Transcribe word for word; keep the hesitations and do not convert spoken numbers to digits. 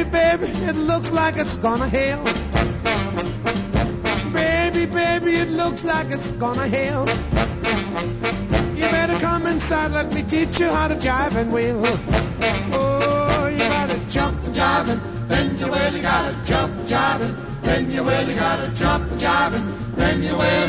Baby, baby, it looks like it's gonna hail. Baby, baby, it looks like it's gonna hail. You better come inside, let me teach you how to jive and wheel. Oh, you gotta jump and jive and then you really gotta jump and jive and then you really gotta jump and jive and then you really